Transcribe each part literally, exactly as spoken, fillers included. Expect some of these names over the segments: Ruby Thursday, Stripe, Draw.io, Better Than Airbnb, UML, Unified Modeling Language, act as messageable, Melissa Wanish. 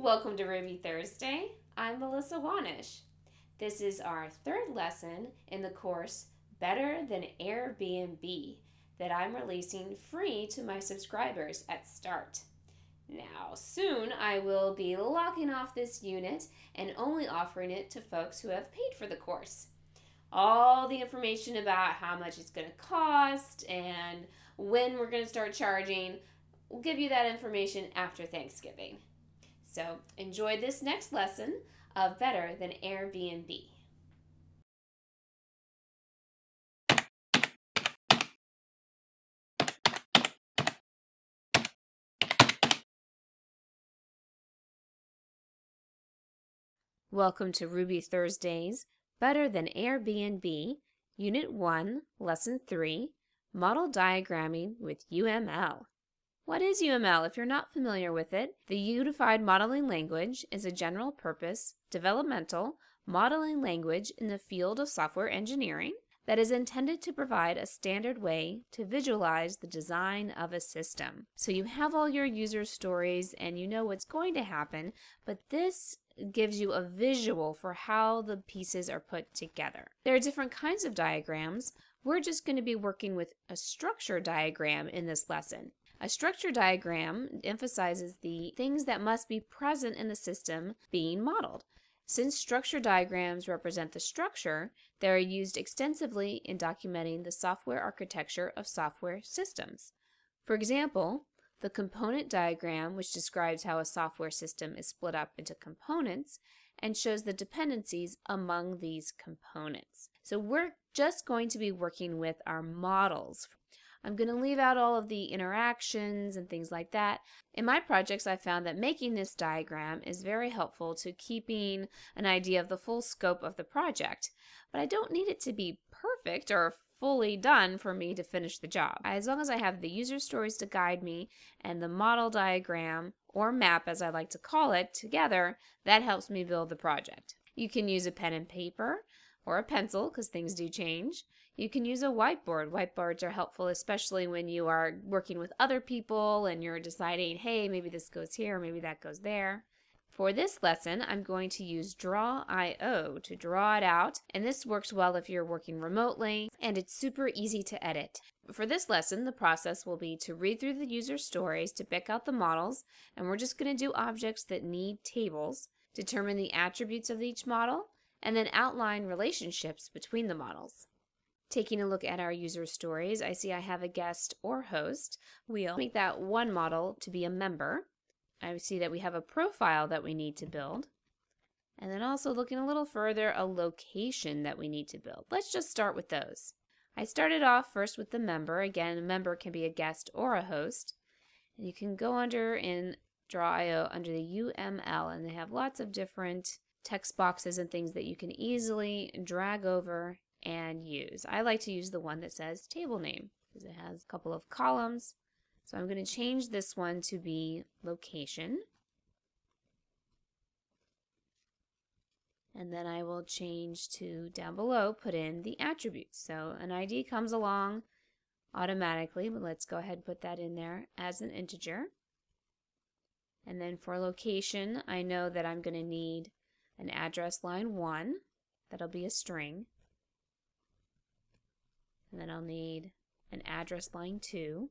Welcome to Ruby Thursday. I'm Melissa Wanish. This is our third lesson in the course Better Than Airbnb that I'm releasing free to my subscribers at Start. Now, soon I will be locking off this unit and only offering it to folks who have paid for the course. All the information about how much it's going to cost and when we're going to start charging, we'll give you that information after Thanksgiving. So enjoy this next lesson of Better Than Airbnb. Welcome to Ruby Thursday's Better Than Airbnb, Unit one, Lesson three, Model Diagramming with U M L. What is U M L if you're not familiar with it? The Unified Modeling Language is a general-purpose, developmental modeling language in the field of software engineering that is intended to provide a standard way to visualize the design of a system. So you have all your user stories and you know what's going to happen, but this gives you a visual for how the pieces are put together. There are different kinds of diagrams. We're just going to be working with a structure diagram in this lesson. A structure diagram emphasizes the things that must be present in the system being modeled. Since structure diagrams represent the structure, they are used extensively in documenting the software architecture of software systems. For example, the component diagram, which describes how a software system is split up into components and shows the dependencies among these components. So we're just going to be working with our models. I'm going to leave out all of the interactions and things like that. In my projects, I found that making this diagram is very helpful to keeping an idea of the full scope of the project, but I don't need it to be perfect or fully done for me to finish the job. As long as I have the user stories to guide me and the model diagram, or map as I like to call it, together, that helps me build the project. You can use a pen and paper, or a pencil, because things do change. You can use a whiteboard. Whiteboards are helpful, especially when you are working with other people and you're deciding, hey, maybe this goes here, maybe that goes there. For this lesson, I'm going to use Draw dot I O to draw it out, and this works well if you're working remotely, and it's super easy to edit. For this lesson, the process will be to read through the user stories to pick out the models, and we're just going to do objects that need tables, determine the attributes of each model, and then outline relationships between the models. Taking a look at our user stories, I see I have a guest or host. We'll make that one model to be a member. I see that we have a profile that we need to build. And then also looking a little further, a location that we need to build. Let's just start with those. I started off first with the member. Again, a member can be a guest or a host. And you can go under in Draw dot I O under the U M L, and they have lots of different text boxes and things that you can easily drag over and use. I like to use the one that says table name because it has a couple of columns. So I'm going to change this one to be location. And then I will change to down below, put in the attributes. So an I D comes along automatically, but let's go ahead and put that in there as an integer. And then for location, I know that I'm going to need an address line one, that'll be a string. And then I'll need an address line two.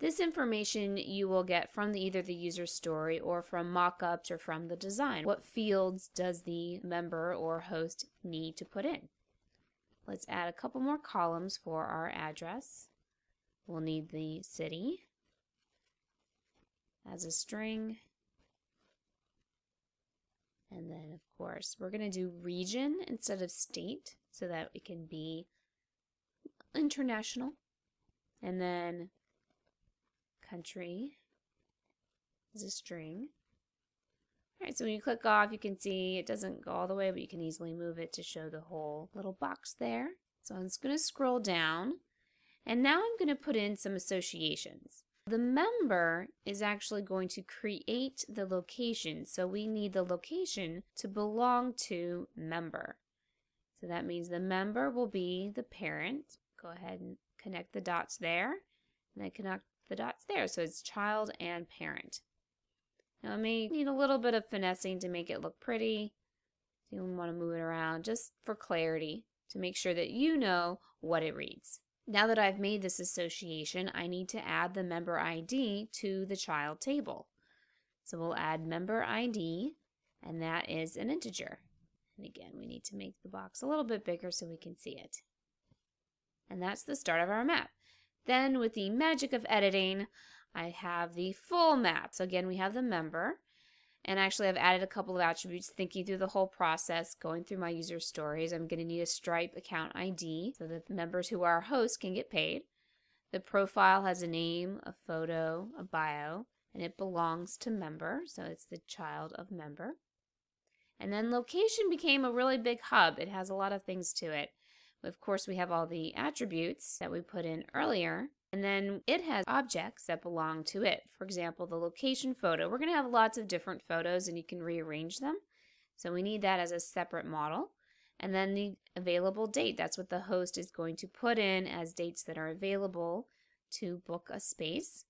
This information you will get from the, either the user story or from mock-ups or from the design. What fields does the member or host need to put in? Let's add a couple more columns for our address. We'll need the city as a string. And then, of course, we're going to do region instead of state so that it can be international. And then country is a string. All right, so when you click off, you can see it doesn't go all the way, but you can easily move it to show the whole little box there. So I'm just going to scroll down. And now I'm going to put in some associations. The member is actually going to create the location, so we need the location to belong to member. So that means the member will be the parent. Go ahead and connect the dots there, and then connect the dots there. So it's child and parent. Now it may need a little bit of finessing to make it look pretty. You want to move it around just for clarity to make sure that you know what it reads. Now that I've made this association, I need to add the member I D to the child table. So we'll add member I D, and that is an integer. And again, we need to make the box a little bit bigger so we can see it. And that's the start of our map. Then with the magic of editing, I have the full map. So again, we have the member. And actually, I've added a couple of attributes, thinking through the whole process, going through my user stories. I'm going to need a Stripe account I D so that the members who are hosts can get paid. The profile has a name, a photo, a bio, and it belongs to member, so it's the child of member. And then location became a really big hub. It has a lot of things to it. Of course, we have all the attributes that we put in earlier. And then it has objects that belong to it. For example, the location photo. We're going to have lots of different photos and you can rearrange them. So we need that as a separate model. And then the available date. That's what the host is going to put in as dates that are available to book a space.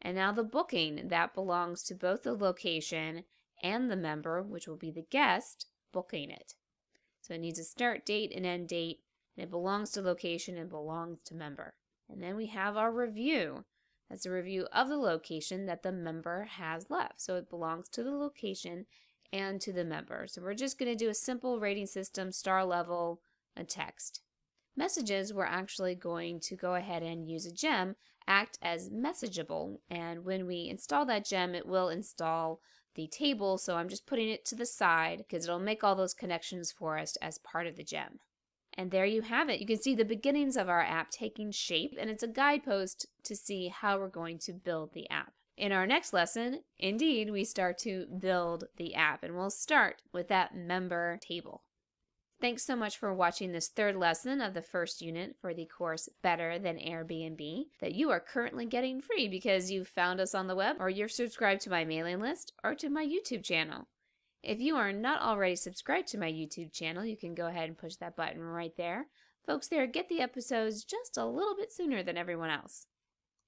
And now the booking. That belongs to both the location and the member, which will be the guest, booking it. So it needs a start date and end date. And it belongs to location and belongs to member. And then we have our review. That's a review of the location that the member has left. So it belongs to the location and to the member. So we're just going to do a simple rating system, star level, and text. Messages, we're actually going to go ahead and use a gem, act as messageable. And when we install that gem, it will install the table. So I'm just putting it to the side because it'll make all those connections for us as part of the gem. And there you have it. You can see the beginnings of our app taking shape, and it's a guidepost to see how we're going to build the app. In our next lesson, indeed, we start to build the app, and we'll start with that member table. Thanks so much for watching this third lesson of the first unit for the course Better Than Airbnb that you are currently getting free because you've found us on the web, or you're subscribed to my mailing list, or to my YouTube channel. If you are not already subscribed to my YouTube channel, you can go ahead and push that button right there. Folks there get the episodes just a little bit sooner than everyone else.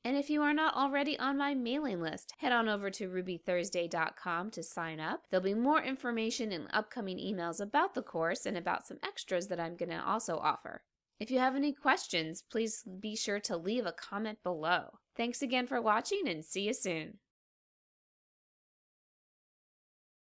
And if you are not already on my mailing list, head on over to ruby thursday dot com to sign up. There'll be more information in upcoming emails about the course and about some extras that I'm going to also offer. If you have any questions, please be sure to leave a comment below. Thanks again for watching, and see you soon.